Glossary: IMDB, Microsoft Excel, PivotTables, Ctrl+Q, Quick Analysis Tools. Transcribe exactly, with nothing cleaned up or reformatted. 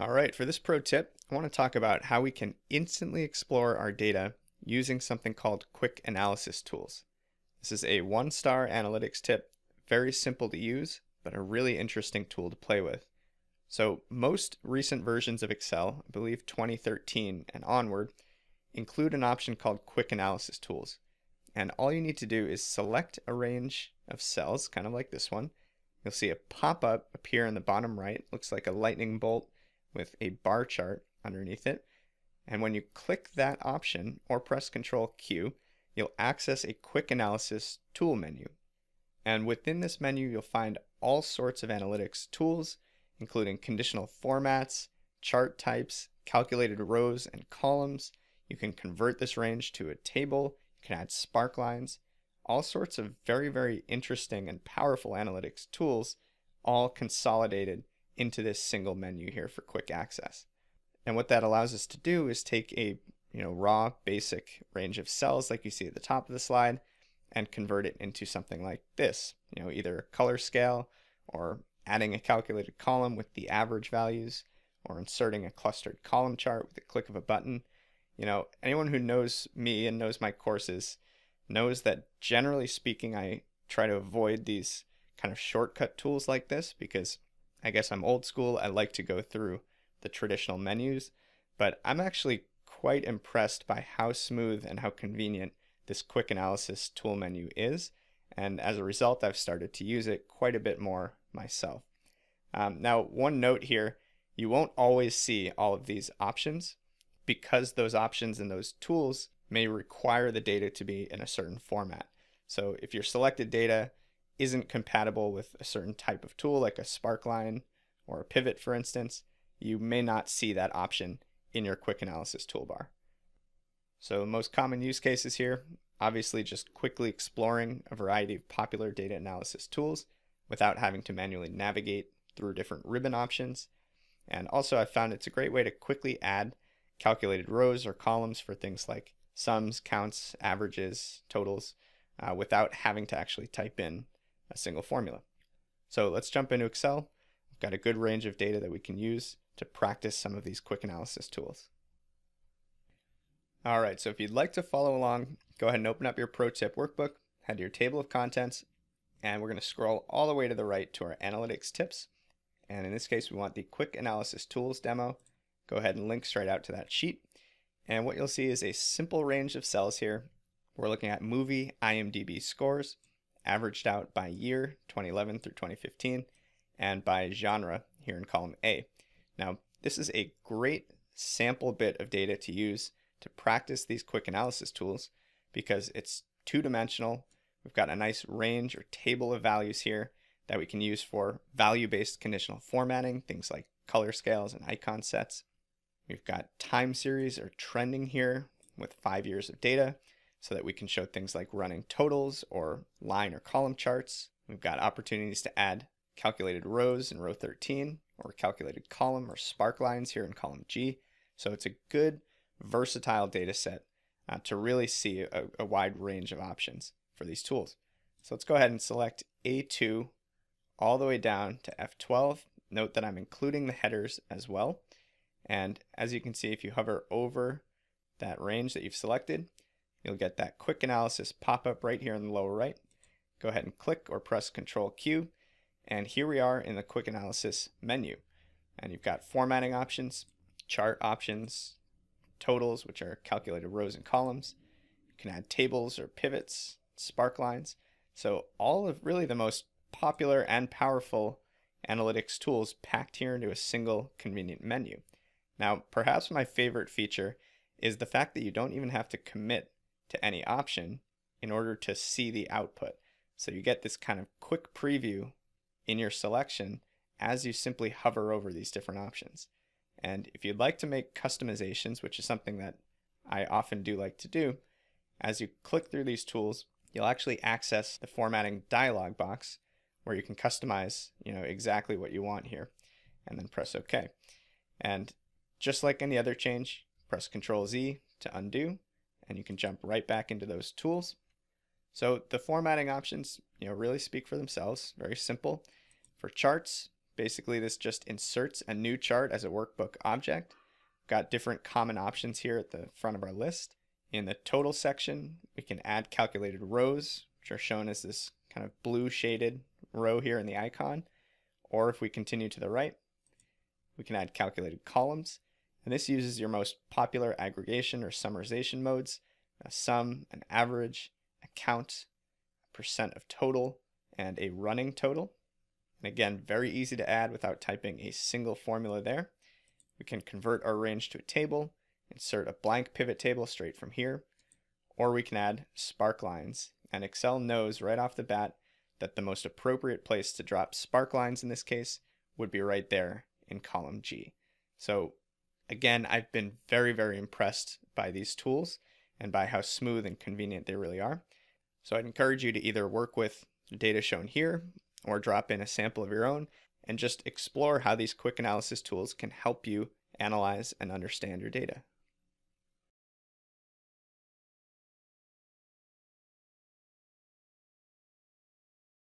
All right, for this pro tip, I want to talk about how we can instantly explore our data using something called Quick Analysis Tools. This is a one-star analytics tip, very simple to use, but a really interesting tool to play with. So most recent versions of Excel, I believe twenty thirteen and onward, include an option called Quick Analysis Tools. And all you need to do is select a range of cells, kind of like this one. You'll see a pop-up appear in the bottom right, looks like a lightning bolt with a bar chart underneath it. And when you click that option or press Control Q, you'll access a Quick Analysis tool menu. And within this menu, you'll find all sorts of analytics tools, including conditional formats, chart types, calculated rows and columns. You can convert this range to a table, you can add spark lines, all sorts of very, very interesting and powerful analytics tools, all consolidated into this single menu here for quick access. And what that allows us to do is take a you know, raw basic range of cells like you see at the top of the slide and convert it into something like this, you know, either a color scale or adding a calculated column with the average values or inserting a clustered column chart with a click of a button. You know, anyone who knows me and knows my courses knows that generally speaking, I try to avoid these kind of shortcut tools like this because I guess I'm old school. I like to go through the traditional menus, but I'm actually quite impressed by how smooth and how convenient this Quick Analysis tool menu is. And as a result, I've started to use it quite a bit more myself. Um, now, one note here, you won't always see all of these options because those options and those tools may require the data to be in a certain format. So if your selected data isn't compatible with a certain type of tool, like a spark line or a pivot, for instance, you may not see that option in your Quick Analysis toolbar. So most common use cases here, obviously just quickly exploring a variety of popular data analysis tools without having to manually navigate through different ribbon options. And also I found it's a great way to quickly add calculated rows or columns for things like sums, counts, averages, totals, uh, without having to actually type in a single formula. So let's jump into Excel. We've got a good range of data that we can use to practice some of these quick analysis tools. All right, so if you'd like to follow along, go ahead and open up your pro tip workbook, head to your table of contents, and we're going to scroll all the way to the right to our analytics tips. And in this case, we want the Quick Analysis Tools demo. Go ahead and link straight out to that sheet. And what you'll see is a simple range of cells here. We're looking at movie I M D B scores, averaged out by year, twenty eleven through twenty fifteen, and by genre here in column A. Now, this is a great sample bit of data to use to practice these quick analysis tools because it's two-dimensional. We've got a nice range or table of values here that we can use for value-based conditional formatting, things like color scales and icon sets. We've got time series or trending here with five years of data so that we can show things like running totals or line or column charts. We've got opportunities to add calculated rows in row thirteen or calculated column or spark lines here in column G. So it's a good versatile data set uh, to really see a, a wide range of options for these tools. So let's go ahead and select A two all the way down to F twelve. Note that I'm including the headers as well. And as you can see, if you hover over that range that you've selected, you'll get that quick analysis pop-up right here in the lower right. Go ahead and click or press Control Q. And here we are in the quick analysis menu. And you've got formatting options, chart options, totals, which are calculated rows and columns. You can add tables or pivots, spark lines. So all of really the most popular and powerful analytics tools packed here into a single convenient menu. Now, perhaps my favorite feature is the fact that you don't even have to commit to any option in order to see the output. So you get this kind of quick preview in your selection as you simply hover over these different options. And if you'd like to make customizations, which is something that I often do like to do, as you click through these tools, you'll actually access the formatting dialog box where you can customize, you know, exactly what you want here and then press OK. And just like any other change, press Control Z to undo and you can jump right back into those tools. So the formatting options, you know, really speak for themselves, very simple. For charts, Basically, this just inserts a new chart as a workbook object. We've got different common options here at the front of our list. In the total section, we can add calculated rows, which are shown as this kind of blue shaded row here in the icon. Or if we continue to the right, we can add calculated columns. And this uses your most popular aggregation or summarization modes, a sum, an average, a count, a percent of total, and a running total. And again, very easy to add without typing a single formula there. We can convert our range to a table, insert a blank pivot table straight from here, or we can add sparklines. And Excel knows right off the bat that the most appropriate place to drop sparklines in this case would be right there in column G. So again, I've been very, very impressed by these tools and by how smooth and convenient they really are. So I'd encourage you to either work with the data shown here or drop in a sample of your own and just explore how these quick analysis tools can help you analyze and understand your data.